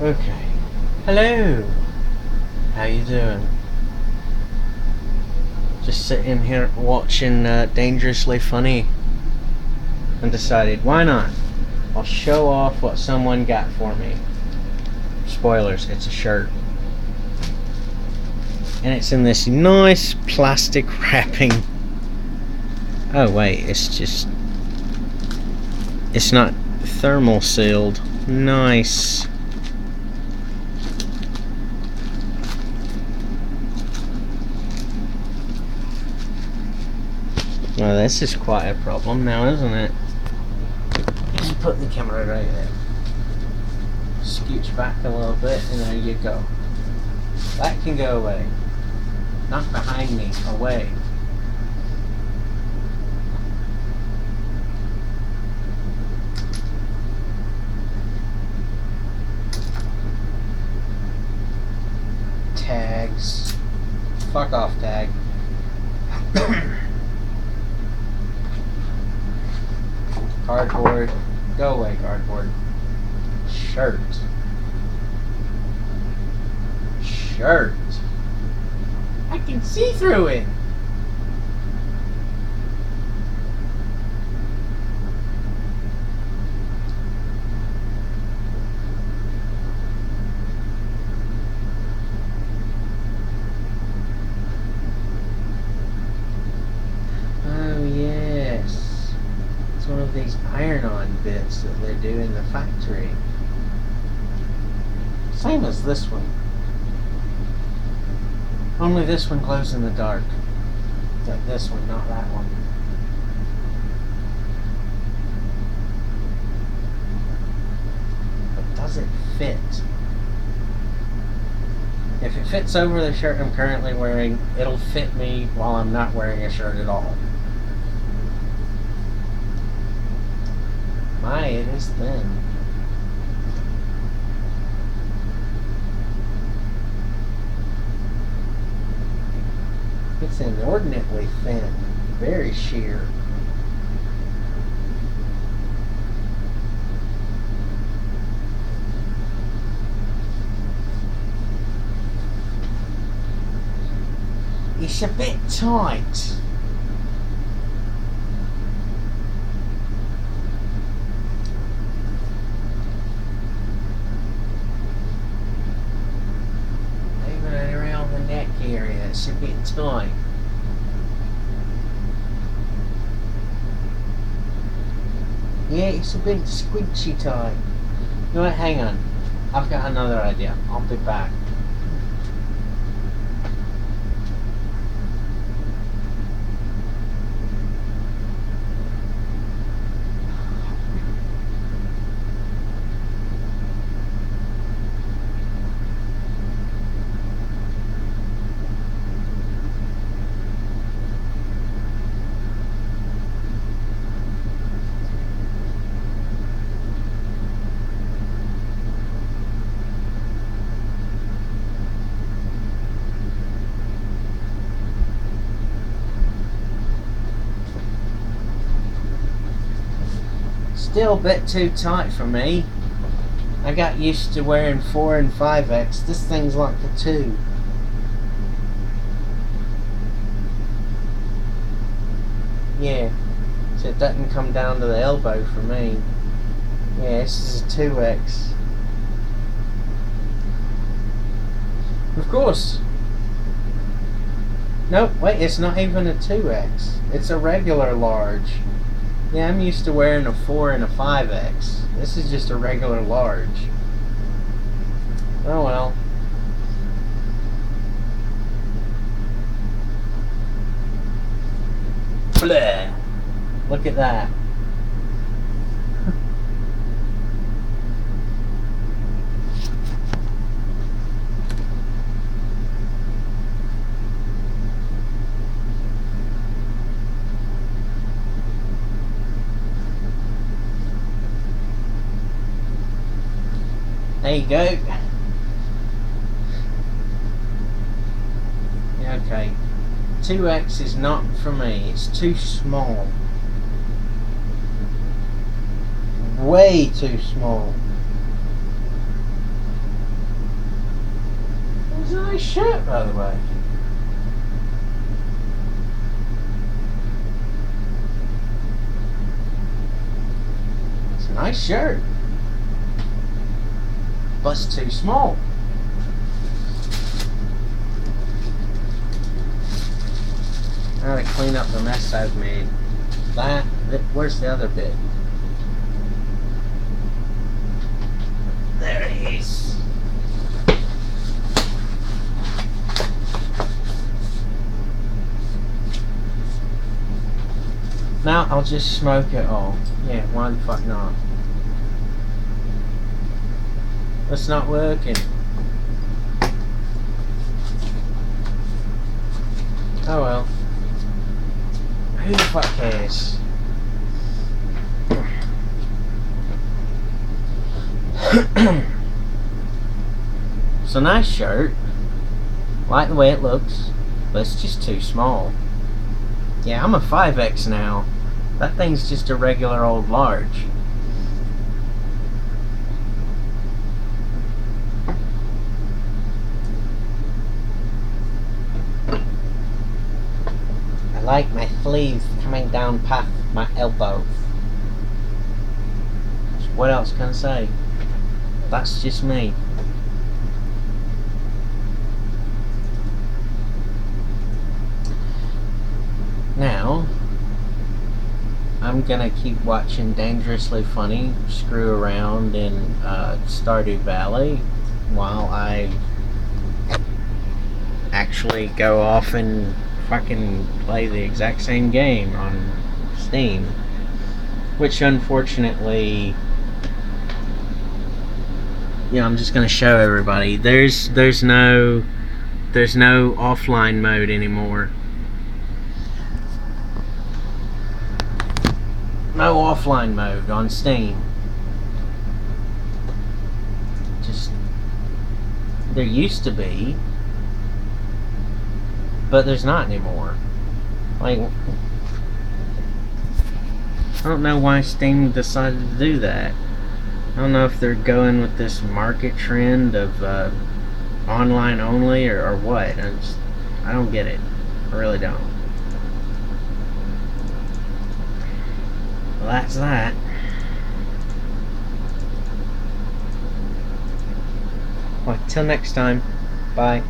Okay. Hello! How you doing? Just sitting here watching Dangerously Funny and decided, why not? I'll show off what someone got for me. Spoilers, it's a shirt. And it's in this nice plastic wrapping. Oh wait, it's not thermal sealed. Nice. Well, this is quite a problem now, isn't it? Just put the camera right there. Scooch back a little bit and there you go. That can go away. Not behind me, away. Tags. Fuck off, tag. Cardboard. Go away, cardboard. Shirt. Shirt. I can see through it. Oh yes, it's one of these iron-on bits that they do in the factory. Same as this one. Only this one glows in the dark. Like this one, not that one. But does it fit? If it fits over the shirt I'm currently wearing, it'll fit me while I'm not wearing a shirt at all. My, it is thin. It's inordinately thin, very sheer. It's a bit tight. A bit tight. Yeah, it's a bit squinchy tight. No, hang on. I've got another idea. I'll be back. Still a bit too tight for me. I got used to wearing 4 and 5X. This thing's like the 2. Yeah, so it doesn't come down to the elbow for me. Yeah, this is a 2X. Of course. Nope, wait, it's not even a 2X. It's a regular large. Yeah, I'm used to wearing a 4 and a 5X. This is just a regular large. Oh well. Blah! Look at that. There you go. Yeah, okay. 2X is not for me. It's too small. Way too small. Holy shit, by the way. It's a nice shirt. Bust too small. I gotta clean up the mess I've made. That, where's the other bit? There it is. Now I'll just smoke it all. Yeah, why the fuck not? It's not working. Oh well. Who the fuck cares? It's a nice shirt. Like the way it looks, but it's just too small. Yeah, I'm a 5X now. That thing's just a regular old large. I like my sleeves coming down past my elbow. So what else can I say? That's just me. Now, I'm gonna keep watching Dangerously Funny, screw around in Stardew Valley while I actually go off and fucking play the exact same game on Steam, which unfortunately, you know, I'm just gonna show everybody. There's no offline mode anymore. No offline mode on Steam. Just, there used to be, but there's not anymore. Like, I don't know why Steam decided to do that. I don't know if they're going with this market trend of online only or what. I don't get it. I really don't. Well, that's that. Well, till next time. Bye.